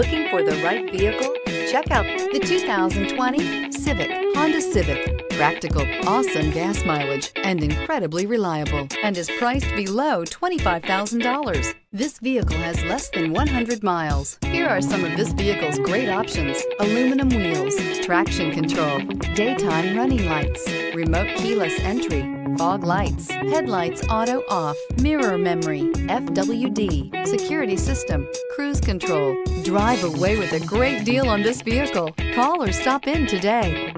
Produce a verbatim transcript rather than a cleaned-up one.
Looking for the right vehicle? Check out the two thousand twenty Civic, Honda Civic. Practical, awesome gas mileage, and incredibly reliable, and is priced below twenty-five thousand dollars. This vehicle has less than one hundred miles. Here are some of this vehicle's great options: aluminum wheels, traction control, daytime running lights, remote keyless entry, fog lights, headlights auto off, mirror memory, F W D, security system, cruise control. Drive away with a great deal on this vehicle. Call or stop in today.